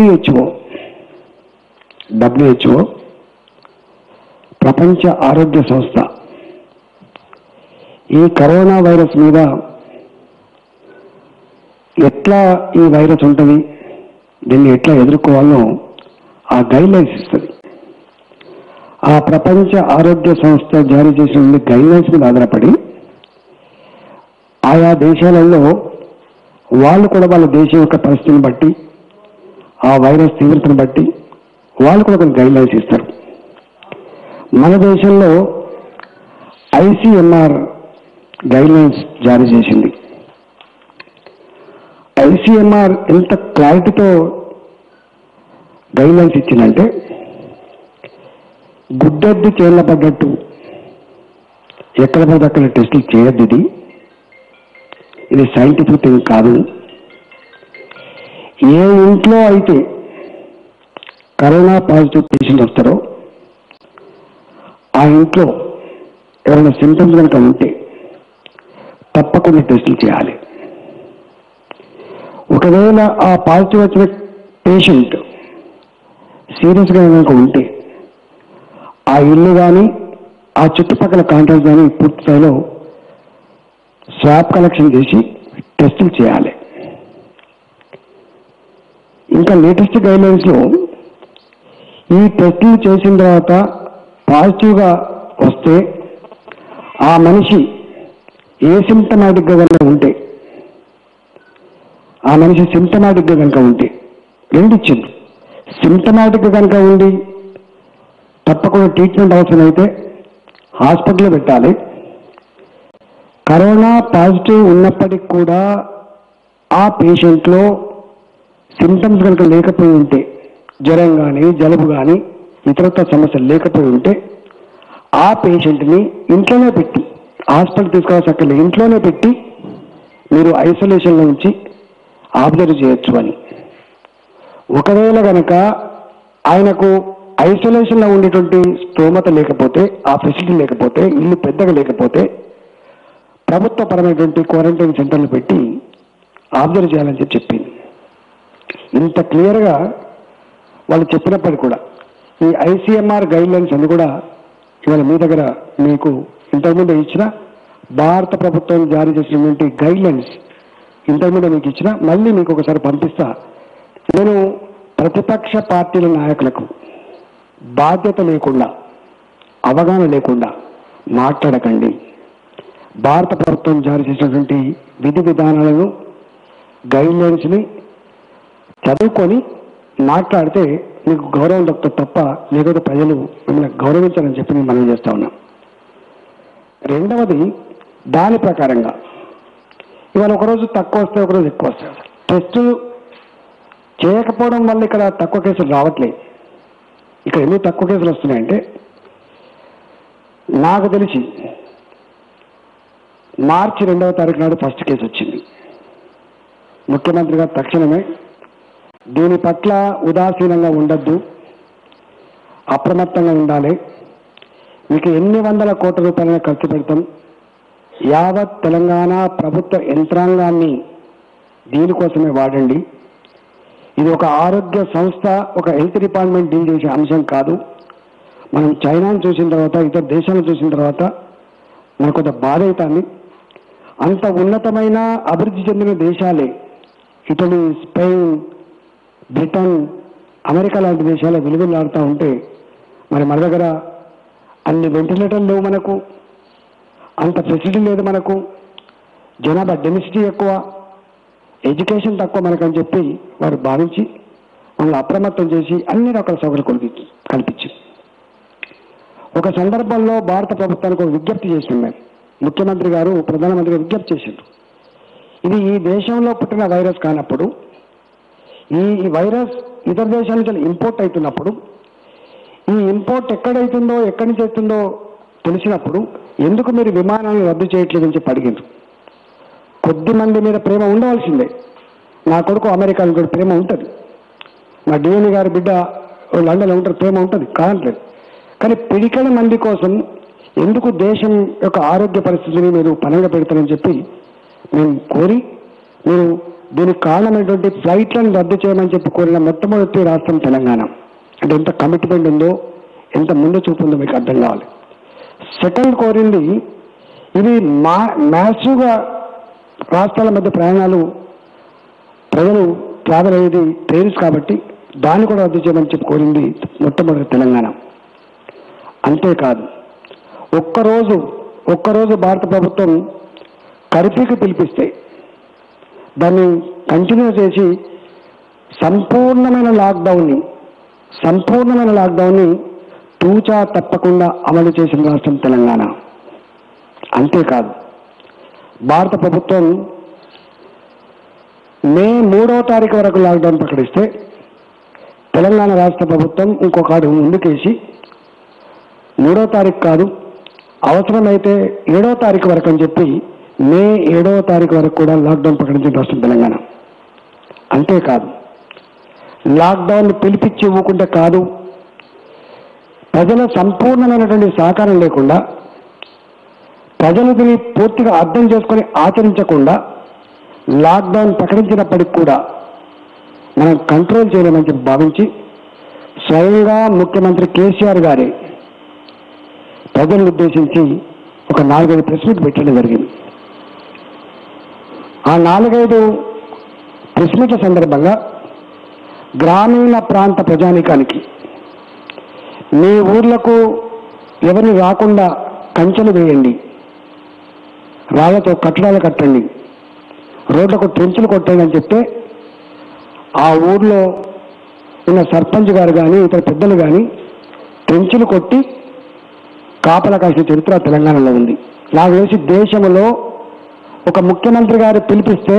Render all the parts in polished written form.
WHO ప్రపంచ ఆరోగ్య సంస్థ ఈ కరోనా వైరస్ మీద ఎట్లా ఈ వైరస్ ఉంటది దీన్ని ఎట్లా ఎదుర్కోవాలో ఆ గైడ్ లైన్స్ ఇస్తది ఆ ప్రపంచ ఆరోగ్య సంస్థ జారీ చేసిన గైడ్ లైన్స్ మీద ఆధారపడి ఆయా దేశాలలో వాళ్ళు కూడా వాళ్ళ దేశం యొక్క పరిస్థితిని బట్టి ఆ వైరస్ తీవ్రతను బట్టి వాళ్ళు కూడా కొన్ని గైడ్ లైన్స్ ఇస్తారు మన దేశంలో ICMR గైడ్ లైన్స్ జారీ చేసింది ICMR ఎంత క్లారిటీతో గైడ్ లైన్స్ ఇచ్చిందంటే గుడ్డెద్దు చేళ్ళ పడ్డట్టు ఎక్కడ పడితే అక్కడ టెస్టులు చేయొద్దు ఇది సైంటిఫిక్ థింగ్ కాదు ఏ ఇంట్లో అయితే కరోనా పాజిటివ్ పేషెంట్ వస్తారో ఆ ఇంట్లో ఎవరైనా సింటమ్స్ కనుక ఉంటే తప్పకుండా టెస్టులు చేయాలి ఒకవేళ ఆ పాజిటివ్ వచ్చిన పేషెంట్ సీరియస్గా కనుక ఉంటే ఆ ఇల్లు కానీ ఆ చుట్టుపక్కల కాంటాక్ట్స్ కానీ పూర్తి స్థాయిలో స్వాబ్ కలెక్షన్ చేసి టెస్టులు చేయాలి ఇంకా లేటెస్ట్ గైడ్ లైన్స్లో ఈ టెస్టులు చేసిన తర్వాత పాజిటివ్గా వస్తే ఆ మనిషి ఏసిమ్టమాటిక్గా కనుక ఉంటే ఆ మనిషి సిమ్టమాటిక్గా కనుక ఉంటే రెండు ఇచ్చింది సిమ్టమాటిక్గా కనుక ఉండి తప్పకుండా ట్రీట్మెంట్ అవసరమైతే హాస్పిటల్లో పెట్టాలి కరోనా పాజిటివ్ ఉన్నప్పటికీ కూడా ఆ పేషెంట్లో సిమ్టమ్స్ కనుక లేకపోయి ఉంటే జ్వరం కానీ జలుబు కానీ ఇతరత్ర సమస్యలు లేకపోయి ఉంటే ఆ పేషెంట్ని ఇంట్లోనే పెట్టి హాస్పిటల్ తీసుకోవాల్సిన ఇంట్లోనే పెట్టి మీరు ఐసోలేషన్లో ఉంచి ఆబ్జర్వ్ చేయొచ్చు అని ఒకవేళ కనుక ఆయనకు ఐసోలేషన్లో ఉండేటువంటి స్తోమత లేకపోతే ఆ ఫెసిలిటీ లేకపోతే ఇల్లు పెద్దగా లేకపోతే ప్రభుత్వపరమైనటువంటి క్వారంటైన్ సెంటర్లు పెట్టి ఆబ్జర్వ్ చేయాలని చెప్పింది ఇంత క్లియర్గా వాళ్ళు చెప్పినప్పటికీ కూడా ఈ ICMR గైడ్ లైన్స్ అన్ని కూడా ఇవాళ మీ దగ్గర మీకు ఇంతకుముందు ఇచ్చిన భారత ప్రభుత్వం జారీ చేసినటువంటి గైడ్ లైన్స్ ఇంతకుముందు మీకు ఇచ్చిన మళ్ళీ మీకు ఒకసారి పంపిస్తా నేను ప్రతిపక్ష పార్టీల నాయకులకు బాధ్యత లేకుండా అవగాహన లేకుండా మాట్లాడకండి భారత ప్రభుత్వం జారీ చేసినటువంటి విధి విధానాలను గైడ్ లైన్స్ని చదువుకొని మాట్లాడితే మీకు గౌరవం దొరుకుతుంది తప్ప లేకపోతే ప్రజలు మిమ్మల్ని గౌరవించాలని చెప్పి మేము మనం చేస్తూ ఉన్నాం రెండవది దాని ప్రకారంగా ఇవాళ ఒకరోజు తక్కువ వస్తే ఒకరోజు ఎక్కువ వస్తాయి టెస్ట్ చేయకపోవడం వల్ల ఇక్కడ తక్కువ కేసులు రావట్లేదు ఇక్కడ ఎందుకు తక్కువ కేసులు వస్తున్నాయంటే నాకు తెలిసి మార్చి 2వ తారీఖు నాడు ఫస్ట్ కేసు వచ్చింది ముఖ్యమంత్రి గారు తక్షణమే దీని పట్ల ఉదాసీనంగా ఉండద్దు అప్రమత్తంగా ఉండాలి మీకు ఎన్ని వందల కోట్ల రూపాయలు ఖర్చు పెడతాం యావత్ తెలంగాణ ప్రభుత్వ యంత్రాంగాన్ని దీనికోసమే వాడండి ఇది ఒక ఆరోగ్య సంస్థ ఒక హెల్త్ డిపార్ట్మెంట్ డీల్ చేసే అంశం కాదు మనం చైనాను చూసిన తర్వాత ఇతర దేశాలను చూసిన తర్వాత మనకు కొంత బాధ అవుతుంది అంత ఉన్నతమైన అభివృద్ధి చెందిన దేశాలే ఇటలీ స్పెయిన్ బ్రిటన్ అమెరికా లాంటి దేశాల్లో వెలుగులాడుతూ ఉంటే మరి మన దగ్గర అన్ని వెంటిలేటర్లు లేవు మనకు అంత ఫెసిలిటీ లేదు మనకు జనాభా డెన్సిటీ ఎక్కువ ఎడ్యుకేషన్ తక్కువ మనకని చెప్పి వారు భావించి మనల్ని అప్రమత్తం చేసి అన్ని రకాల సౌకర్యాలు కల్పించి ఒక సందర్భంలో భారత ప్రభుత్వానికి ఒక విజ్ఞప్తి చేసింది మేము ముఖ్యమంత్రి గారు ప్రధానమంత్రి విజ్ఞప్తి చేశారు ఇది ఈ దేశంలో పుట్టిన వైరస్ కానప్పుడు ఈ వైరస్ ఇతర దేశాల నుంచి ఇంపోర్ట్ అవుతున్నప్పుడు ఈ ఇంపోర్ట్ ఎక్కడైతుందో ఎక్కడి నుంచి అవుతుందో తెలిసినప్పుడు ఎందుకు మీరు విమానాన్ని రద్దు చేయట్లేదని చెప్పి అడిగింది కొద్దిమంది మీద ప్రేమ ఉండవలసిందే నా కొడుకు అమెరికాలో కూడా ప్రేమ ఉంటుంది మా డిఎన్ఏ గారి బిడ్డ లండన్లో ఉంటారు ప్రేమ ఉంటుంది కానట్లేదు కానీ పిడికల మంది కోసం ఎందుకు దేశం యొక్క ఆరోగ్య పరిస్థితిని మీరు పనంగా పెడతారని చెప్పి మేము కోరి మీరు దీనికి కారణమైనటువంటి ఫ్లైట్లను రద్దు చేయమని చెప్పి కోరిన మొట్టమొదటి రాష్ట్రం తెలంగాణ. అంటే ఎంత కమిట్మెంట్ ఉందో, ఎంత ముందు చూపుందో మీకు అర్థం కావాలి. సెకండ్ కోరింది ఇది మ్యాసివ్గా రాష్ట్రాల మధ్య ప్రయాణాలు ప్రజలు ట్రావెల్ అయ్యేది ట్రైన్స్ కాబట్టి దాన్ని కూడా రద్దు చేయమని చెప్పి కోరింది మొట్టమొదటి తెలంగాణ. అంతేకాదు ఒక్కరోజు భారత ప్రభుత్వం కర్ఫ్యూకి పిలిపిస్తే దాన్ని కంటిన్యూ చేసి సంపూర్ణమైన లాక్డౌన్ని తూచా తప్పకుండా అమలు చేసిన రాష్ట్రం తెలంగాణ. అంతేకాదు భారత ప్రభుత్వం మే 3వ తారీఖు వరకు లాక్డౌన్ ప్రకటిస్తే తెలంగాణ రాష్ట్ర ప్రభుత్వం ఇంకొక అడుగు ముందుకేసి 3వ తారీఖు కాదు, అవసరమైతే 7వ తారీఖు వరకు అని చెప్పి మే 7వ తారీఖు వరకు కూడా లాక్డౌన్ ప్రకటించిన రాష్ట్రం తెలంగాణ. అంతేకాదు లాక్డౌన్ పిలిపించి ఇవ్వకుంటే కాదు, ప్రజల సంపూర్ణమైనటువంటి సహకారం లేకుండా, ప్రజలు దీన్ని పూర్తిగా అర్థం చేసుకొని ఆచరించకుండా లాక్డౌన్ ప్రకటించినప్పటికి కూడా మనం కంట్రోల్ చేయలేమని చెప్పి భావించి స్వయంగా ముఖ్యమంత్రి కేసీఆర్ గారే ప్రజలను ఉద్దేశించి ఒక 4-5 ప్రెస్ మీట్ పెట్టడం జరిగింది. ఆ 4-5 ప్రెస్ మీట్ల సందర్భంగా గ్రామీణ ప్రాంత ప్రజానీకానికి మీ ఊర్లకు ఎవరిని రాకుండా కంచెలు వేయండి, రాళ్లతో కట్టడాలు కట్టండి, రోడ్లకు ట్రెంచులు కొట్టండి అని చెప్తే ఆ ఊర్లో ఉన్న సర్పంచ్ గారు కానీ ఇతర పెద్దలు కానీ ట్రెంచులు కొట్టి కాపలా కాసిన చరిత్ర తెలంగాణలో ఉంది. నాకు తెలిసి దేశంలో ఒక ముఖ్యమంత్రి గారు పిలిపిస్తే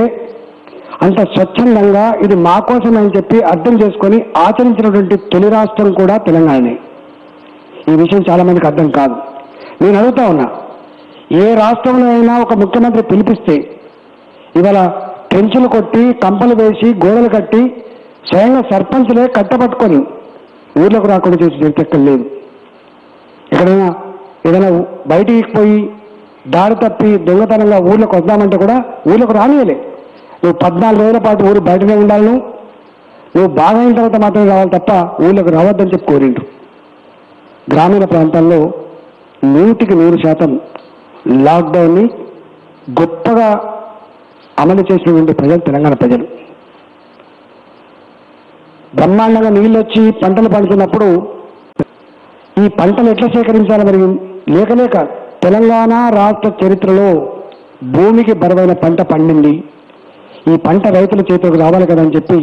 అంత స్వచ్ఛందంగా ఇది మా కోసం అని చెప్పి అర్థం చేసుకొని ఆచరించినటువంటి తొలి రాష్ట్రం కూడా తెలంగాణనే. ఈ విషయం చాలామందికి అర్థం కాదు. నేను అడుగుతా ఉన్నా, ఏ రాష్ట్రంలో అయినా ఒక ముఖ్యమంత్రి పిలిపిస్తే ఇవాళ ట్రెంచులు కొట్టి, కంపలు వేసి, గోడలు కట్టి స్వయంగా సర్పంచ్లే కట్టబట్టుకొని ఊర్లకు రాకుండా చేసి చరిత్ర లేదు. ఎక్కడైనా ఏదైనా బయటికి పోయి దారి తప్పి దొంగతనంగా ఊర్లకు వద్దామంటే కూడా ఊర్లకు రానియలే. నువ్వు 14 రోజుల పాటు ఊరు బయటనే ఉండాలను, నువ్వు బాగా అయిన తర్వాత మాత్రమే రావాలి తప్ప ఊళ్ళకు రావద్దని చెప్పి కోరిండ్రు. గ్రామీణ ప్రాంతాల్లో 100% లాక్డౌన్ని గొప్పగా అమలు చేసినటువంటి ప్రజలు తెలంగాణ ప్రజలు. బ్రహ్మాండంగా నీళ్ళు వచ్చి పంటలు పండుతున్నప్పుడు ఈ పంటలు ఎట్లా సేకరించాలి? మరి లేక తెలంగాణ రాష్ట్ర చరిత్రలో భూమికి బరువైన పంట పండింది, ఈ పంట రైతుల చేతికి రావాలి కదా అని చెప్పి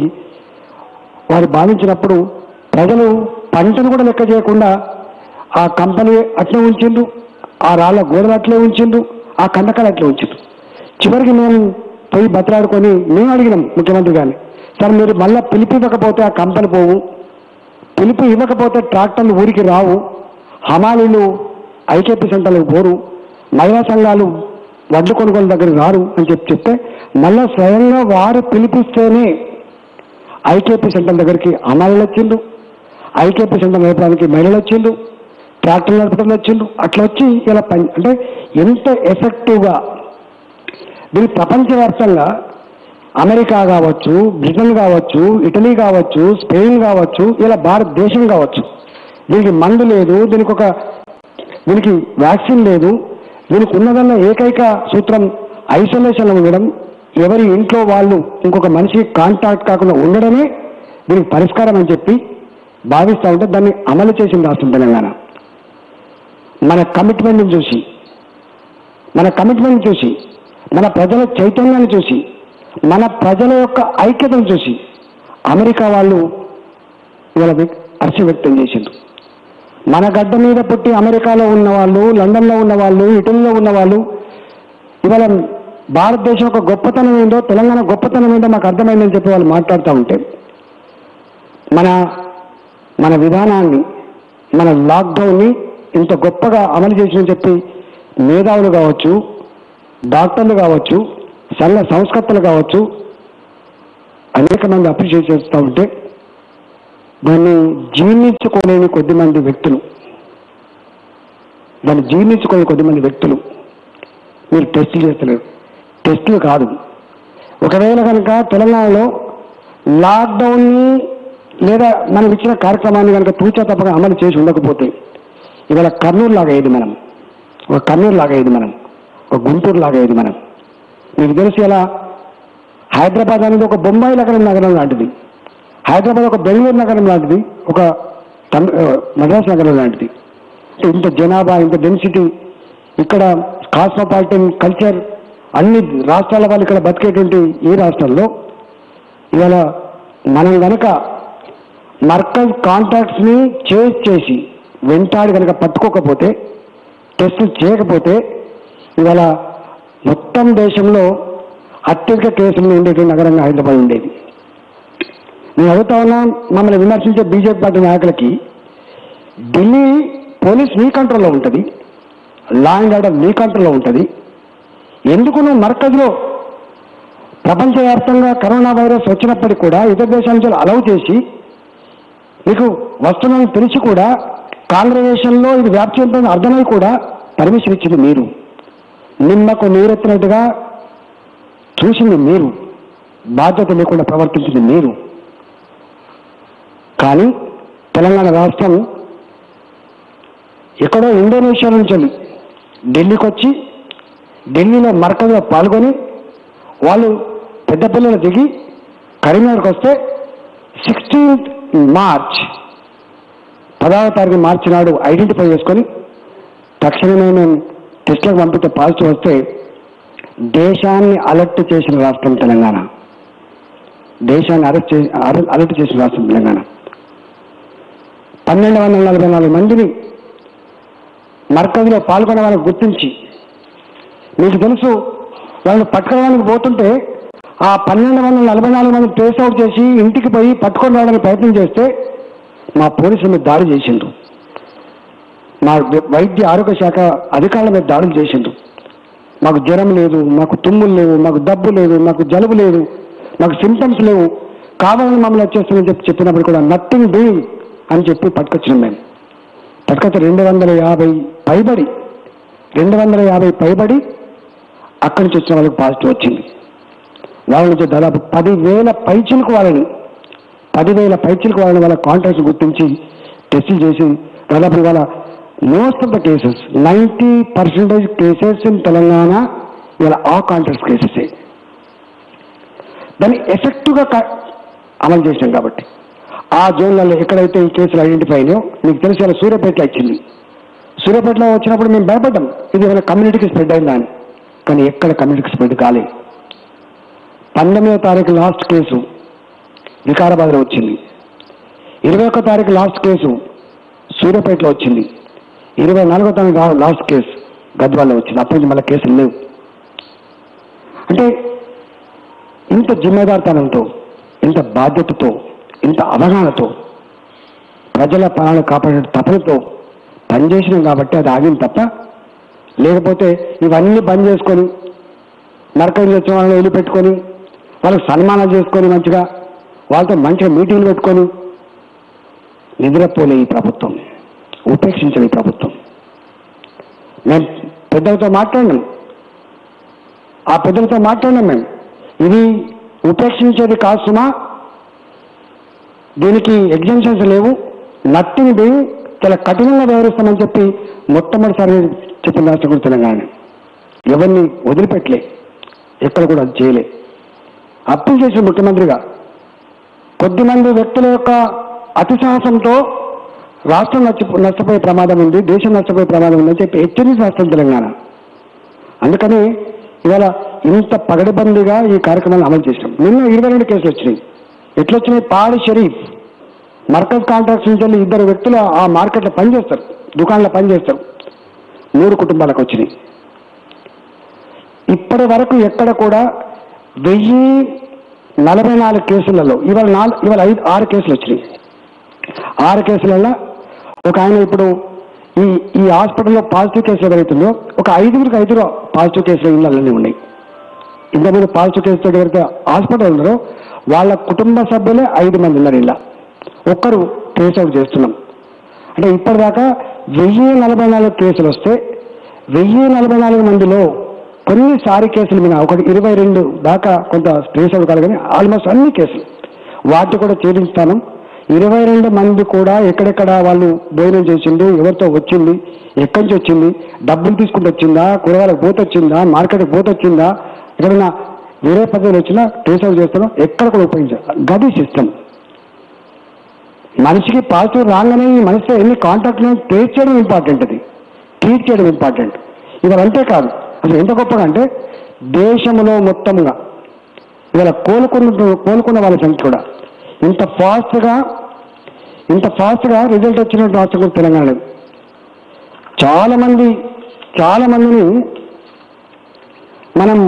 వారు భావించినప్పుడు ప్రజలు పంటను కూడా లెక్క చేయకుండా ఆ కంపెనీ అట్లే ఉంచిండు, ఆ రాళ్ళ గోడలు అట్లే ఉంచిండు, ఆ కండకాలు అట్లే ఉంచిండు. చివరికి మేము పోయి బతలాడుకొని మేము అడిగినాం ముఖ్యమంత్రి గారిని, సార్ మీరు మళ్ళీ పిలిపి ఇవ్వకపోతే ఆ కంపెనీ పోవు, పిలిపి ఇవ్వకపోతే ట్రాక్టర్లు ఊరికి రావు, హమాలీలు ఐకేపీ సెంటర్లకు పోరు, మహిళా సంఘాలు వడ్లు కొనుగోలు దగ్గర రారు అని చెప్పి చెప్తే మళ్ళీ స్వయంగా వారు పిలిపిస్తేనే ఐకేపీ సెంటర్ దగ్గరికి అమ్మాయిలు వచ్చిండు, ఐకేపీ సెంటర్ నడపడానికి మహిళలు వచ్చిండు, ట్రాక్టర్లు నడపడం వచ్చిండు. అట్లా వచ్చి ఇలా అంటే ఎంత ఎఫెక్టివ్గా దీన్ని ప్రపంచవ్యాప్తంగా అమెరికా కావచ్చు, బ్రిటన్ కావచ్చు, ఇటలీ కావచ్చు, స్పెయిన్ కావచ్చు, ఇలా భారతదేశం కావచ్చు, దీనికి మందు లేదు, దీనికి వ్యాక్సిన్ లేదు, దీనికి ఉన్నదన్న ఏకైక సూత్రం ఐసోలేషన్లో ఉండడం, ఎవరి ఇంట్లో వాళ్ళు ఇంకొక మనిషి కాంటాక్ట్ కాకుండా ఉండడమే దీనికి పరిష్కారం అని చెప్పి భావిస్తూ ఉంటే దాన్ని అమలు చేసింది రాష్ట్రం తెలంగాణ. మన కమిట్మెంట్ని చూసి, మన ప్రజల చైతన్యాన్ని చూసి, మన ప్రజల యొక్క ఐక్యతను చూసి అమెరికా వాళ్ళు ఇవాళ హర్షం వ్యక్తం చేసిండ్రు. మన గడ్డ మీద పుట్టి అమెరికాలో ఉన్నవాళ్ళు, లండన్లో ఉన్నవాళ్ళు, ఇటలీలో ఉన్నవాళ్ళు ఇవాళ భారతదేశం యొక్క గొప్పతనం ఏందో, తెలంగాణ గొప్పతనం ఏందో మాకు అర్థమైందని చెప్పి వాళ్ళు మాట్లాడుతూ ఉంటే మన విధానాన్ని, మన లాక్డౌన్ని ఇంత గొప్పగా అమలు చేసిందని చెప్పి మేధావులు కావచ్చు, డాక్టర్లు కావచ్చు, సంఘ సంస్కర్తలు కావచ్చు అనేక మంది అప్రిషియేట్ చేస్తూ ఉంటే దాన్ని జీర్ణించుకోలేని కొద్ది మంది వ్యక్తులు మీరు టెస్టులు చేస్తలేరు. టెస్టులు కాదు, లాక్డౌన్ లేదా మనం ఇచ్చిన కార్యక్రమాన్ని కనుక తూచా తప్పగా అమలు చేసి ఉండకపోతే ఇవాళ కర్నూలు లాగా ఇది మనం ఒక గుంటూరు లాగా ఇది మనం. మీకు తెలిసి ఎలా హైదరాబాద్ అనేది ఒక బొంబాయి నగరం లాంటిది, హైదరాబాద్ ఒక బెంగళూరు నగరం లాంటిది, ఒక మద్రాసు నగరం లాంటిది. ఇంత జనాభా, ఇంత డెన్సిటీ, ఇక్కడ కాస్మోపాలిటన్ కల్చర్, అన్ని రాష్ట్రాల వాళ్ళు ఇక్కడ బతికేటువంటి ఈ రాష్ట్రంలో ఇవాళ మనం కనుక మర్కజ్ కాంట్రాక్ట్స్ని చేసి వెంటాడి కనుక పట్టుకోకపోతే, టెస్ట్ చేయకపోతే ఇవాళ మొత్తం దేశంలో అత్యధిక కేసులు ఉండేటువంటి నగరంగా హైదరాబాద్ ఉండేది. నేను అడుగుతా ఉన్నా మమ్మల్ని విమర్శించే బీజేపీ పార్టీ నాయకులకి, ఢిల్లీ పోలీస్ మీ కంట్రోల్లో ఉంటుంది, లా అండ్ ఆర్డర్ మీ కంట్రోల్లో ఉంటుంది, ఎందుకు నువ్వు మర్కజ్లో ప్రపంచవ్యాప్తంగా కరోనా వైరస్ వచ్చినప్పటికీ కూడా ఇతర దేశాల నుంచి అలౌ చేసి మీకు వస్తువులను తెలిసి కూడా కాంగ్రెగేషన్లో ఇది వ్యాప్తి ఉంటుందని అర్థమై కూడా పర్మిషన్ ఇచ్చింది మీరు, నిమ్మకు నీరెత్తినట్టుగా చూసింది మీరు, బాధ్యత లేకుండా ప్రవర్తించింది మీరు. కానీ తెలంగాణ రాష్ట్రం ఎక్కడో ఇండోనేషియా నుంచి ఢిల్లీకి వచ్చి ఢిల్లీలో మర్కజ్లో పాల్గొని వాళ్ళు పెద్ద పిల్లలు దిగి కరీంనగర్కి వస్తే 16వ తారీఖు మార్చి నాడు ఐడెంటిఫై చేసుకొని తక్షణమే మేము టెస్టులకు పంపితే పాజిటివ్ వస్తే దేశాన్ని అలర్ట్ చేసిన రాష్ట్రం తెలంగాణ, దేశాన్ని అలర్ట్ చేసిన రాష్ట్రం తెలంగాణ. 1244 మందిని మర్కజ్లో పాల్గొనే వాళ్ళని గుర్తించి, మీకు తెలుసు వాళ్ళని పట్టుకోవడానికి పోతుంటే ఆ 1244 మంది ట్రేస్ అవుట్ చేసి ఇంటికి పోయి పట్టుకొని రావడానికి ప్రయత్నం చేస్తే మా పోలీసుల మీద దాడులు చేసిండ్రు, మా వైద్య ఆరోగ్య శాఖ అధికారుల మీద దాడులు చేసిండ్రు. మాకు జ్వరం లేదు, మాకు తుమ్ములు లేవు, మాకు దబ్బు లేదు, మాకు జలుబు లేదు, మాకు సింప్టమ్స్ లేవు, కావాలని మమ్మల్ని వచ్చేస్తుందని చెప్పినప్పుడు కూడా నథింగ్ డూయింగ్ అని చెప్పి పట్టుకొచ్చినాం. మేము పట్టుకొచ్చి 250 పైబడి అక్కడి నుంచి వచ్చిన వాళ్ళకి పాజిటివ్ వచ్చింది. వాళ్ళ నుంచి దాదాపు 10,000 పైచిలకు వాళ్ళని వాళ్ళ కాంట్రాక్ట్స్ గుర్తించి టెస్టులు చేసి దాదాపు వాళ్ళ most of the cases 90% cases in Telangana ఇవాళ ఆ కాంట్రాక్ట్స్ కేసెసే. దాన్ని ఎఫెక్టివ్గా అమలు చేసినాం కాబట్టి ఆ జోన్లలో ఎక్కడైతే ఈ కేసులు ఐడెంటిఫై అయినాయో, మీకు తెలిసి వాళ్ళ సూర్యాపేటలో ఇచ్చింది. సూర్యాపేటలో వచ్చినప్పుడు మేము భయపడ్డాం ఇది ఏమైనా కమ్యూనిటీకి స్ప్రెడ్ అయిందా అని, కానీ ఎక్కడ కమ్యూనిటీకి స్ప్రెడ్ కాలేదు. 19వ తారీఖు లాస్ట్ కేసు వికారాబాద్లో వచ్చింది, 21వ తారీఖు లాస్ట్ కేసు సూర్యాపేటలో వచ్చింది, 24వ తారీఖు లాస్ట్ కేసు గద్వాల్లో వచ్చింది. అప్పటి నుంచి మళ్ళీ కేసులు లేవు. అంటే ఇంత జిమ్మేదారితనంతో, ఇంత బాధ్యతతో, ఇంత అవగాహనతో, ప్రజల ప్రాణాలు కాపాడే తపనతో పనిచేసినాం కాబట్టి అది ఆగింది తప్ప, లేకపోతే ఇవన్నీ బంద్ చేసుకొని మర్కజ్ వచ్చిన వాళ్ళని వదిలిపెట్టుకొని వాళ్ళకి సన్మానాలు చేసుకొని మంచిగా వాళ్ళతో మంచిగా మీటింగ్లు పెట్టుకొని నిద్రపోలే ఈ ప్రభుత్వం, ఉపేక్షించలే ఈ ప్రభుత్వం. మేము పెద్దలతో మాట్లాడినాం మేము, ఇది ఉపేక్షించేది కాదు సుమా, దీనికి ఎగ్జెంప్షన్స్ లేవు, నథింగ్ డూయింగ్, చాలా కఠినంగా వ్యవహరిస్తామని చెప్పి మొట్టమొదటిసారి చెప్పిన రాష్ట్రం కూడా తెలంగాణ. ఎవరిని వదిలిపెట్టలే, ఎక్కడ కూడా అది చేయలే. అప్పీల్ చేసిన ముఖ్యమంత్రిగా కొద్దిమంది వ్యక్తుల యొక్క అతిసాహసంతో రాష్ట్రం నష్టపోయే ప్రమాదం ఉంది, దేశం నష్టపోయే ప్రమాదం ఉందని చెప్పి హెచ్చరించి రాష్ట్రం తెలంగాణ. అందుకని ఇవాళ ఇంత పగడబందీగా ఈ కార్యక్రమాన్ని అమలు చేసినాం. నిన్న 22 కేసులు వచ్చినాయి. ఎట్లొచ్చినాయి? పాడి షరీఫ్ మర్కజ్ కాంట్రాక్ట్స్ నుంచి వెళ్ళి 2 వ్యక్తులు ఆ మార్కెట్లో పనిచేస్తారు, దుకాణంలో పనిచేస్తారు, 3 కుటుంబాలకు వచ్చినాయి. ఇప్పటి వరకు ఎక్కడ కూడా 1044 కేసులలో ఇవాళ 6 కేసులు వచ్చినాయి. 6 కేసులలో ఒక ఆయన ఇప్పుడు ఈ హాస్పిటల్లో పాజిటివ్ కేసు ఎవరైతుందో ఒక 5 పాజిటివ్ కేసులు ఇళ్ళలోనే ఉన్నాయి. ఇంతకుముందు పాజిటివ్ కేసుతో ఎవరైతే హాస్పిటల్ ఉన్నారో వాళ్ళ కుటుంబ సభ్యులే 5 మంది ఉన్నారు. ఇలా ఒక్కరు ట్రేస్ అవుట్ చేస్తున్నాం. అంటే ఇప్పటిదాకా 1044 కేసులు వస్తే 1044 మందిలో కొన్నిసారి కేసుల మీద ఒకటి 22 దాకా కొంత స్పేస్ అవకాలి కానీ ఆల్మోస్ట్ అన్ని కేసులు వాటి కూడా చేర్చుతాను 22 మంది కూడా ఎక్కడెక్కడ వాళ్ళు భోజనం చేసింది ఎవరితో వచ్చింది ఎక్కడి నుంచి వచ్చింది డబ్బులు తీసుకుంటూ వచ్చిందా కూరగాయలకు పోత వచ్చిందా మార్కెట్కి పోత వచ్చిందా ఏదైనా వేరే పద్ధతిలో వచ్చినా ట్రేస్ అవుట్ చేస్తాను ఎక్కడ కూడా ఉపయోగించాలి గది సిస్టమ్ మనిషికి పాజిటివ్ రాగానే మనిషితో ఎన్ని కాంటాక్ట్లను ట్రేస్ చేయడం ఇంపార్టెంట్ అది ట్రీట్ చేయడం ఇంపార్టెంట్ ఇదంతే కాదు అసలు ఎంత గొప్పగా అంటే దేశంలో మొత్తంగా ఇవాళ కోలుకున్న వాళ్ళ సంఖ్య కూడా ఇంత ఫాస్ట్గా రిజల్ట్ వచ్చినట్టు రాష్ట్రం కూడా తెలంగాణ చాలా మందిని మనం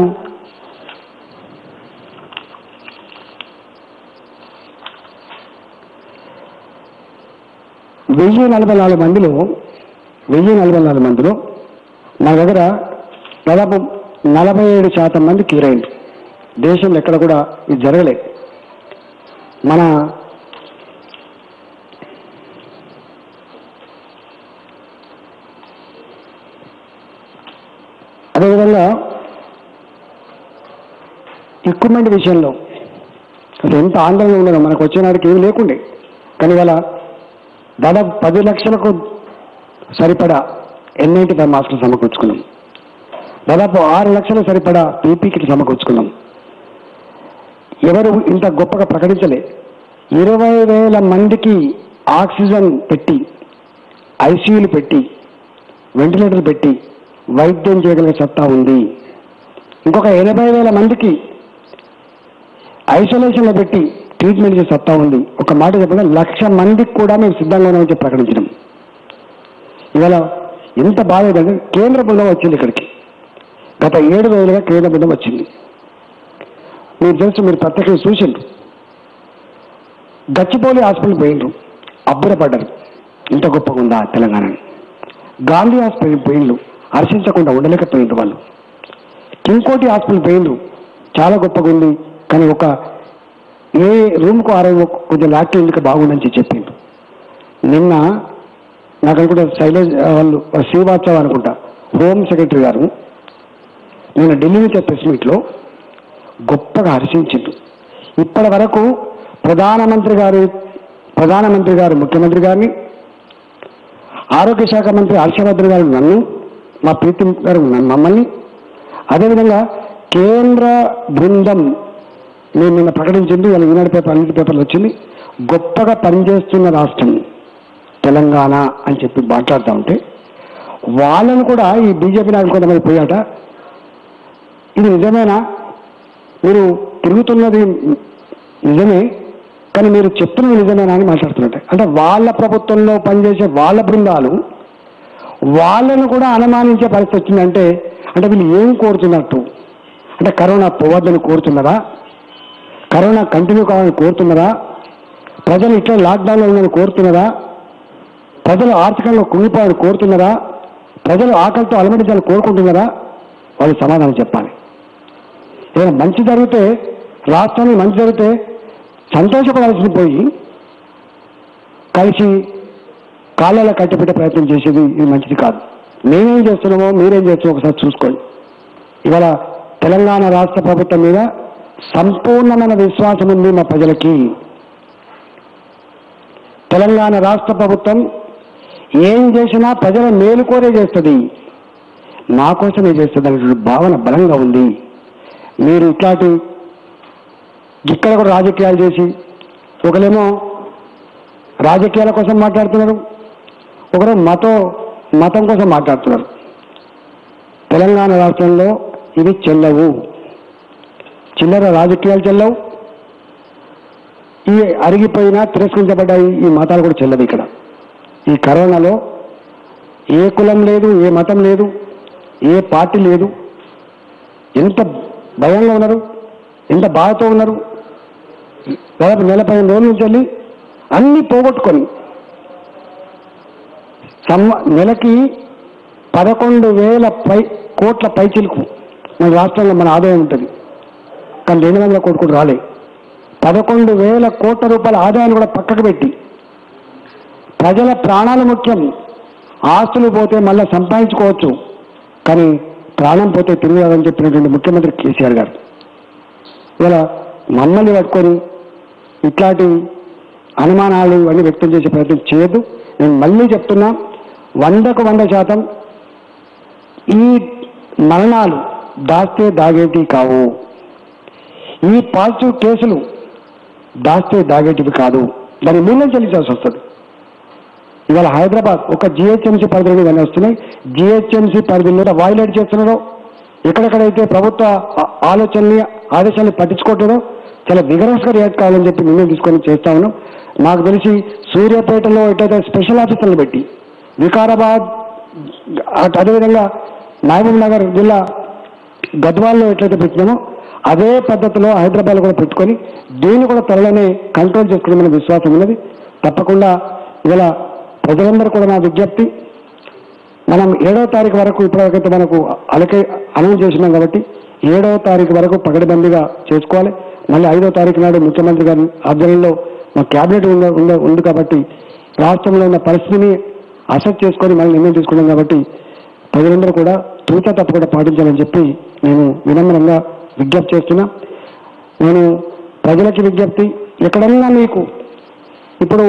వెయ్యి నలభై నాలుగు మందిలో నా దగ్గర దాదాపు 47% మంది క్యూర్ అయింది దేశంలో ఎక్కడ కూడా ఇది జరగలేదు మన అదేవిధంగా ఎక్విప్మెంట్ విషయంలో అసలు ఎంత ఆందోళన ఉండదు మనకు వచ్చేనాడికి ఏమి లేకుండే కానీ వాళ్ళ దాదాపు 10 లక్షలకు సరిపడా N95 మాస్కులు సమకూర్చుకున్నాం దాదాపు 6 లక్షలు సరిపడా పీపీ కిట్లు సమకూర్చుకున్నాం ఎవరు ఇంత గొప్పగా ప్రకటించలే 20,000 మందికి ఆక్సిజన్ పెట్టి ఐసీయూలు పెట్టి వెంటిలేటర్లు పెట్టి వైద్యం చేయగలిగే సత్తా ఉంది ఇంకొక 80,000 మందికి ఐసోలేషన్లో పెట్టి ట్రీట్మెంట్ చేసే సత్తా ఉంది ఒక మాట చెప్పండి 1,00,000 మందికి కూడా మేము సిద్ధంగా ఉన్నామని చెప్పి ప్రకటించడం ఇవాళ ఎంత బాధ ఏంటంటే కేంద్ర బృందం వచ్చింది ఇక్కడికి గత 7 రోజులుగా కేంద్ర బృందం వచ్చింది మీరు తెలుసు మీరు ప్రత్యేక చూసిండ్రు గచ్చిబౌలి హాస్పిటల్ పోయిండ్రు అబ్బురపడ్డారు ఇంత గొప్పగా ఉందా తెలంగాణని గాంధీ హాస్పిటల్ పోయిండ్రు హర్షించకుండా ఉండలేకపోయిండ్రు వాళ్ళు కింకోటి హాస్పిటల్ పోయిండ్రు చాలా గొప్పగా ఉంది కానీ ఒక ఏ రూమ్కు ఆ రూమ్ కొంచెం లాక్యం ఇంకా బాగుందని చెప్పిండ్రు నిన్న నాకు అనుకుంటా శైలజ్ వాళ్ళు శ్రీవాత్సవ్ అనుకుంటా హోమ్ సెక్రటరీ గారు నేను ఢిల్లీ నుంచి ప్రెస్ మీట్లో గొప్పగా హర్షించిండు ఇప్పటి వరకు ప్రధానమంత్రి గారు ముఖ్యమంత్రి గారిని ఆరోగ్య శాఖ మంత్రి హర్షవర్ధన్ గారు నన్ను మా ప్రీతి గారు మమ్మల్ని అదేవిధంగా కేంద్ర బృందం నేను నిన్న ప్రకటించింది వాళ్ళ ఈనాడు పేపర్ అన్నిటి పేపర్లు వచ్చింది గొప్పగా పనిచేస్తున్న రాష్ట్రం తెలంగాణ అని చెప్పి మాట్లాడుతూ ఉంటే వాళ్ళను కూడా ఈ బీజేపీ నాయకులు కొంతమంది పోయాట ఇది నిజమేనా మీరు తిరుగుతున్నది నిజమే కానీ మీరు చెప్తున్నది నిజమేనా అని మాట్లాడుతున్నట్టే అంటే వాళ్ళ ప్రభుత్వంలో పనిచేసే వాళ్ళ బృందాలు వాళ్ళను కూడా అనుమానించే పరిస్థితి వచ్చిందంటే అంటే వీళ్ళు ఏం కోరుతున్నట్టు అంటే కరోనా పోవద్దని కోరుతున్నారా కరోనా కంటిన్యూ కావాలని కోరుతున్నారా ప్రజలు ఇట్లా లాక్డౌన్లో ఉందని కోరుతున్నారా ప్రజలు ఆర్థికంగా కుంగిపోవాలని కోరుతున్నారా ప్రజలు ఆకలితో అలమటించాలని కోరుకుంటున్నారా వాళ్ళు సమాధానం చెప్పాలి ఏదైనా మంచి జరిగితే రాష్ట్రానికి మంచి జరిగితే సంతోషపడాల్సింది పోయి కలిసి కాళ్ళలో కట్టిపెట్టే ప్రయత్నం చేసేది ఇది మంచిది కాదు మేమేం చేస్తున్నామో మీరేం చేస్తున్నామో ఒకసారి చూసుకోండి ఇవాళ తెలంగాణ రాష్ట్ర ప్రభుత్వం మీద సంపూర్ణమైన విశ్వాసం ఉంది మా ప్రజలకి తెలంగాణ రాష్ట్ర ప్రభుత్వం ఏం చేసినా ప్రజల మేలు కోరే చేస్తుంది నా కోసమే చేస్తుంది అనేటువంటి భావన బలంగా ఉంది మీరు ఇట్లాంటి ఇక్కడ కూడా రాజకీయాలు చేసి ఒకరేమో రాజకీయాల కోసం మాట్లాడుతున్నారు ఒకరు మతం కోసం మాట్లాడుతున్నారు తెలంగాణ రాష్ట్రంలో ఇవి చెల్లవు చిల్లర రాజకీయాలు చెల్లవు ఈ అరిగిపోయినా తిరస్కరించబడ్డాయి ఈ మతాలు కూడా చెల్లవు ఇక్కడ ఈ కరోనాలో ఏ కులం లేదు ఏ మతం లేదు ఏ పార్టీ లేదు ఎంత భయంగా ఉన్నారు ఎంత బాధతో ఉన్నారు దాదాపు 45 రోజుల నుంచి వెళ్ళి అన్నీ పోగొట్టుకొని నెలకి 11,000 కోట్ల పైచిలకు మన రాష్ట్రంలో మన ఆదాయం ఉంటుంది కానీ 2,000 కోట్లు కూడా రాలే 11,000 కోట్ల రూపాయల ఆదాయాన్ని కూడా పక్కకు పెట్టి ప్రజల ప్రాణాలు ముఖ్యం ఆస్తులు పోతే మళ్ళీ సంపాదించుకోవచ్చు కానీ ప్రాణం పోతే తిరిగి రాదని చెప్పినటువంటి ముఖ్యమంత్రి కేసీఆర్ గారు ఇలా మమ్మల్ని పట్టుకొని ఇట్లాంటి అనుమానాలు అన్ని వ్యక్తం చేసే ప్రయత్నం చేయదు. నేను మళ్ళీ చెప్తున్నా, 100% ఈ మరణాలు దాస్తే దాగేటివి కావు, ఈ పాజిటివ్ కేసులు దాస్తే దాగేటివి కాదు, దాని మూలం చెల్లించాల్సి వస్తుంది. ఇవాళ హైదరాబాద్ ఒక జిహెచ్ఎంసీ పరిధిలో కానీ వస్తున్నాయి, జిహెచ్ఎంసీ పరిధిలో వైలేట్ చేస్తున్నారో, ఎక్కడెక్కడైతే ప్రభుత్వ ఆలోచనని ఆదేశాన్ని పట్టించుకోవట్లేదో చాలా విగరస్గా రియాక్ట్ కావాలని చెప్పి నిర్ణయం తీసుకొని చేస్తా ఉన్నాం. నాకు తెలిసి సూర్యాపేటలో ఎట్లయితే స్పెషల్ ఆఫీసర్లు పెట్టి, వికారాబాద్, అదేవిధంగా మహబూబ్ నగర్ జిల్లా గద్వాల్లో ఎట్లయితే పెట్టినామో అదే పద్ధతిలో హైదరాబాద్లో కూడా పెట్టుకొని దీన్ని కూడా త్వరలోనే కంట్రోల్ చేసుకోవడం విశ్వాసం ఉన్నది. తప్పకుండా ఇవాళ ప్రజలందరూ కూడా నా విజ్ఞప్తి, మనం 7వ తారీఖు వరకు ఇప్పటివరకైతే మనకు అనౌన్స్ చేసినాం కాబట్టి 7వ తారీఖు వరకు పకడ్బందీగా చేసుకోవాలి. మళ్ళీ 5వ తారీఖు నాడు ముఖ్యమంత్రి గారి ఆధ్వర్యంలో మా క్యాబినెట్ ఉంది కాబట్టి రాష్ట్రంలో ఉన్న పరిస్థితిని అసెస్ చేసుకొని మనం నిర్ణయం తీసుకున్నాం కాబట్టి ప్రజలందరూ కూడా తూచా తప్పకుండా పాటించాలని చెప్పి నేను వినమ్రంగా విజ్ఞప్తి చేస్తున్నా. నేను ప్రజలకి విజ్ఞప్తి, ఎక్కడన్నా మీకు ఇప్పుడు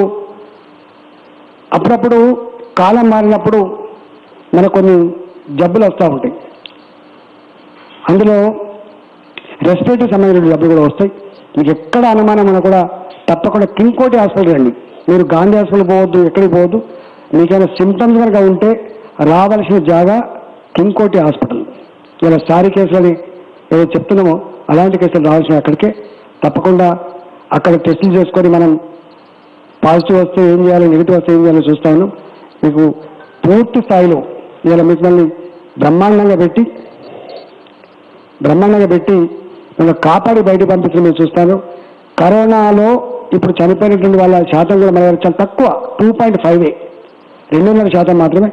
అప్పుడప్పుడు కాలం మారినప్పుడు మనకు కొన్ని జబ్బులు వస్తూ ఉంటాయి, అందులో రెస్పిరేటరీ సంబంధించిన జబ్బులు కూడా వస్తాయి. మీకు ఎక్కడ అనుమానం అన్నా కూడా తప్పకుండా కింగ్కోటి హాస్పిటల్ రండి, మీరు గాంధీ హాస్పిటల్ పోవద్దు, ఎక్కడికి పోవద్దు. మీకైనా సిమ్టమ్స్ కనుక ఉంటే రావాల్సిన జాగా కింగ్కోటి హాస్పిటల్. ఇలా సారీ కేసులని ఏదో చెప్తున్నామో అలాంటి కేసులు రావాల్సిన అక్కడికే తప్పకుండా అక్కడ టెస్టులు చేసుకొని మనం పాజిటివ్ వస్తే ఏం చేయాలి, నెగిటివ్ వస్తే ఏం చేయాలో చూస్తాను. మీకు పూర్తి స్థాయిలో ఇలా మిమ్మల్ని బ్రహ్మాండంగా పెట్టి మిమ్మల్ని కాపాడి బయట పంపించడం మీరు చూస్తాను. కరోనాలో ఇప్పుడు చనిపోయినటువంటి వాళ్ళ శాతం కూడా మన చాలా తక్కువ, 2.5, 2.5% మాత్రమే.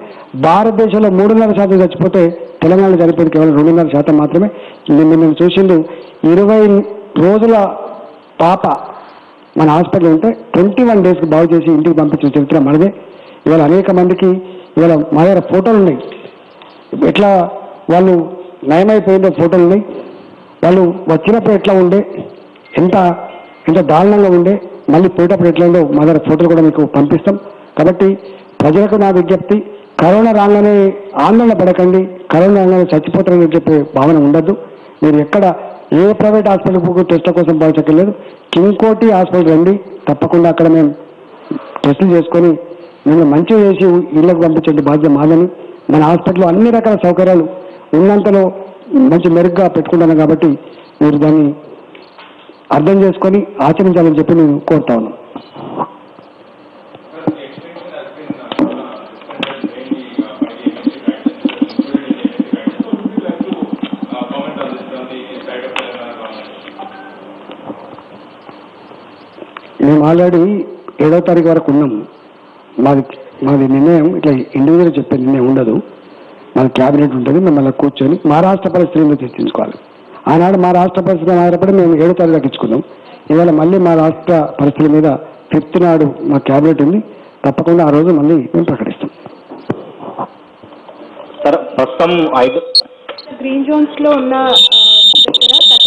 భారతదేశంలో 3.5% చచ్చిపోతే తెలంగాణలో చనిపోయిన కేవలం 2.5% మాత్రమే. నేను చూసిండు 20 రోజుల పాప మన హాస్పిటల్ ఉంటే 21 డేస్కి బాగు చేసి ఇంటికి పంపించిన చరిత్ర మనదే. ఇవాళ అనేక మందికి ఇవాళ మా దగ్గర ఫోటోలు ఉన్నాయి, ఎట్లా వాళ్ళు నయమైపోయిందో ఫోటోలు ఉన్నాయి, వాళ్ళు వచ్చినప్పుడు ఎట్లా ఉండే, ఎంత ఎంత దారుణంగా ఉండే, మళ్ళీ పోయేటప్పుడు ఎట్లా ఉండో మా దగ్గర ఫోటోలు కూడా మీకు పంపిస్తాం. కాబట్టి ప్రజలకు నా విజ్ఞప్తి, కరోనా రాగానే ఆందోళన పడకండి, కరోనా రాగానే చచ్చిపోతారని చెప్పే భావన ఉండద్దు. మీరు ఎక్కడ ఏ ప్రైవేట్ హాస్పిటల్ టెస్ట్ల కోసం భావించక్కర్లేదు, కింగ్కోటి హాస్పిటల్ రండి, తప్పకుండా అక్కడ మేము టెస్టులు చేసుకొని మేము మంచిగా చేసి ఇళ్లకు పంపించే బాధ్యత మాదని. మన హాస్పిటల్లో అన్ని రకాల సౌకర్యాలు ఉన్నంతలో మంచి మెరుగ్గా పెట్టుకుంటాను కాబట్టి మీరు దాన్ని అర్థం చేసుకొని ఆచరించాలని చెప్పి నేను కోరుతా ఉన్నాను. మేము ఆల్రెడీ 7వ తారీఖు వరకు ఉన్నాం. మాది నిర్ణయం ఇట్లా ఇండివిజువల్గా చెప్పే నిర్ణయం ఉండదు, మన క్యాబినెట్ ఉంటుంది, మిమ్మల్ని కూర్చొని మా రాష్ట్ర పరిస్థితులను చర్చించుకోవాలి. ఆనాడు మా రాష్ట్ర పరిస్థితులు ఆధారపడి మేము 7వ తారీఖు దక్కించుకున్నాం. ఇవాళ మళ్ళీ మా రాష్ట్ర పరిస్థితుల మీద 5వ నాడు మా క్యాబినెట్ ఉంది, తప్పకుండా ఆ రోజు మళ్ళీ మేము ప్రకటిస్తాం. గ్రీన్ జోన్స్లో ఉన్న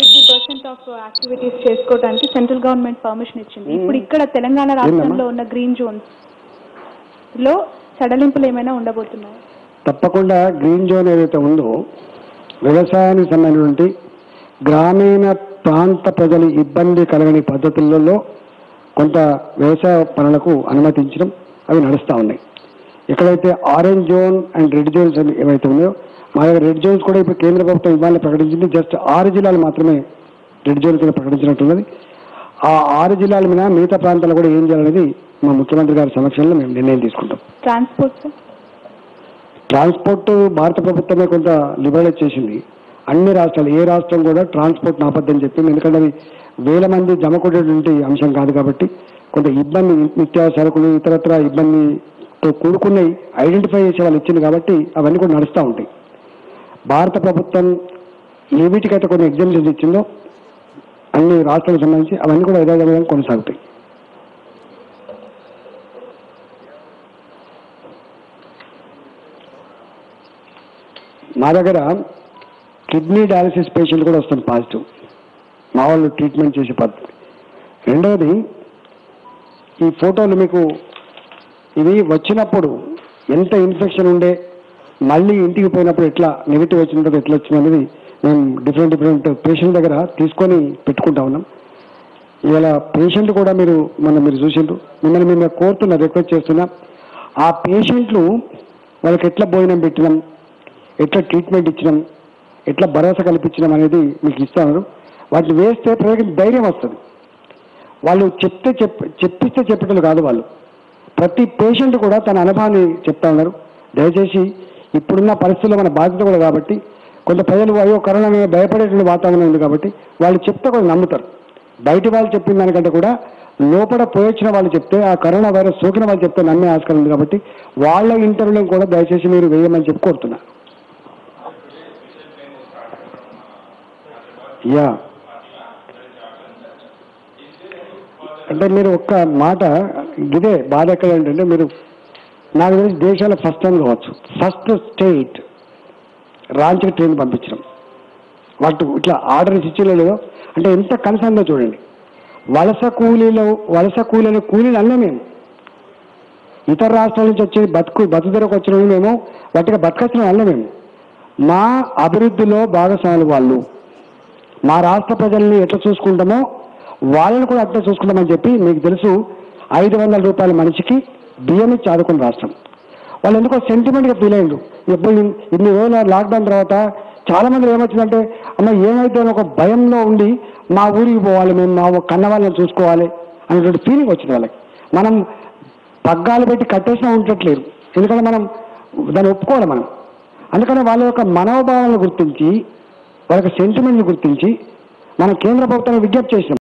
30% ఆఫ్ యాక్టివిటీస్ చేసుకోవడానికి సెంట్రల్ గవర్నమెంట్ పర్మిషన్ ఇచ్చింది. ఇప్పుడు ఇక్కడ తెలంగాణ రాష్ట్రంలో ఉన్న గ్రీన్ జోన్స్ లో సడలింపులు ఏమైనా ఉండబోతున్నాయి? తప్పకుండా గ్రీన్ జోన్ ఏదైతే ఉందో వ్యవసాయానికి సంబంధించి గ్రామీణ ప్రాంత ప్రజలు ఇబ్బంది కలగని పద్ధతులలో కొంత వ్యవసాయ పనులకు అనుమతించడం అవి నడుస్తూ ఉన్నాయి. ఎక్కడైతే orange zone and red zones అని ఏవైతే ఉన్నాయో మా దగ్గర రెడ్ జోన్స్ కూడా ఇప్పుడు కేంద్ర ప్రభుత్వం ఇవాళ ప్రకటించింది. జస్ట్ 6 జిల్లాలు మాత్రమే రెడ్ జోన్ కింద ప్రకటించినట్టున్నది. ఆ 6 జిల్లాల మీద మిగతా ప్రాంతాలు కూడా ఏం చేయాలనేది మా ముఖ్యమంత్రి గారి సమక్షంలో మేము నిర్ణయం తీసుకుంటాం. ట్రాన్స్పోర్ట్ భారత ప్రభుత్వమే కొంత లిబరలైజ్ చేసింది. అన్ని రాష్ట్రాలు, ఏ రాష్ట్రం కూడా ట్రాన్స్పోర్ట్ నాపద్దని చెప్పింది. ఎందుకంటే అది వేల మంది జమ కొట్టేటువంటి అంశం కాదు కాబట్టి కొంత ఇబ్బంది, నిత్యావసర సరుకులు ఇతరత్ర ఇబ్బందితో కూడుకున్నాయి ఐడెంటిఫై చేసే వాళ్ళు ఇచ్చింది కాబట్టి అవన్నీ కూడా నడుస్తూ ఉంటాయి. భారత ప్రభుత్వం ఏ వీటికైతే కొన్ని ఎగ్జామ్షన్స్ ఇచ్చిందో అన్ని రాష్ట్రాలకు సంబంధించి అవన్నీ కూడా యథావిధంగా కొనసాగుతాయి. మా దగ్గర కిడ్నీ డయాలసిస్ పేషెంట్ కూడా వస్తుంది పాజిటివ్ మా వాళ్ళు ట్రీట్మెంట్ చేసే పద్ధతి. రెండవది ఈ ఫోటోలు మీకు ఇవి వచ్చినప్పుడు ఎంత ఇన్ఫెక్షన్ ఉండే మళ్ళీ ఇంటికి పోయినప్పుడు ఎట్లా నెగిటివ్ వచ్చినప్పుడు ఎట్లా వచ్చింది అనేది మేము డిఫరెంట్ డిఫరెంట్ పేషెంట్ దగ్గర తీసుకొని పెట్టుకుంటా ఉన్నాం. ఇవాళ పేషెంట్ కూడా మీరు చూసిండ్రు, మిమ్మల్ని మేము కోరుతున్నా రిక్వెస్ట్ చేస్తున్నా ఆ పేషెంట్లు వాళ్ళకి ఎట్లా భోజనం పెట్టినాం, ఎట్లా ట్రీట్మెంట్ ఇచ్చినాం, ఎట్లా భరోసా కల్పించినాం అనేది మీకు ఇస్తున్నారు. వాటిని వేస్తే ప్రజలకు ధైర్యం వస్తుంది. వాళ్ళు చెప్పిస్తే చెప్పటలు కాదు, వాళ్ళు ప్రతి పేషెంట్ కూడా తన అనుభవాన్ని చెప్తా ఉన్నారు. దయచేసి ఇప్పుడున్న పరిస్థితుల్లో మన బాధ్యత కూడా కాబట్టి కొంత ప్రజలు అయ్యో కరోనా మీద భయపడేటువంటి వాతావరణం ఉంది కాబట్టి వాళ్ళు చెప్తే కూడా నమ్ముతారు. బయట వాళ్ళు చెప్పిన దానికంటే కూడా లోపల పోయొచ్చిన వాళ్ళు చెప్తే ఆ కరోనా వైరస్ సోకిన వాళ్ళు చెప్తే నమ్మే ఆస్కారం ఉంది కాబట్టి వాళ్ళ ఇంటర్వ్యూలను కూడా దయచేసి మీరు వేయమని చెప్పి కోరుతున్నా. యా అంటే మీరు ఒక్క మాట ఇదే బాధ ఎక్కడ ఏంటంటే మీరు నాకు తెలిసి దేశాల ఫస్ట్ టైం కావచ్చు ఫస్ట్ స్టేట్ రాంచీకి ట్రైన్ పంపించడం వాటి ఇట్లా ఆర్డర్ ఇచ్చేలో లేదో అంటే ఎంత కన్సర్న్గా చూడండి. వలస కూలీలు కూలీలు అన్నా మేము ఇతర రాష్ట్రాల నుంచి వచ్చి బతుకు వచ్చిన మేము వాటిగా బతకొచ్చిన అన్నా మేము మా అభివృద్ధిలో భాగస్వాములు వాళ్ళు మా రాష్ట్ర ప్రజల్ని ఎట్లా చూసుకుంటామో వాళ్ళని కూడా అట్లా చూసుకుంటామని చెప్పి మీకు తెలుసు 500 రూపాయల మనిషికి బియ్యం ఇచ్చి ఆదుకున్న రాష్ట్రం. వాళ్ళు ఎందుకో సెంటిమెంట్గా ఫీల్ అయ్యారు. ఎప్పుడు ఇన్ని రోజుల లాక్డౌన్ తర్వాత చాలామంది ఏమొచ్చిందంటే అమ్మ ఏమైతే ఒక భయంలో ఉండి మా ఊరికి పోవాలి, మేము మా కన్న వాళ్ళని చూసుకోవాలి అనేటువంటి ఫీలింగ్ వచ్చింది వాళ్ళకి. మనం పగ్గాలు పెట్టి కట్టేసినా ఉండట్లేదు, ఎందుకంటే మనం దాన్ని ఒప్పుకోవాలి మనం. అందుకని వాళ్ళ యొక్క మనోభావాలను గుర్తించి వాళ్ళ సెంటిమెంట్ని గుర్తించి మనం కేంద్ర ప్రభుత్వాన్ని విజ్ఞప్తి చేసినాం.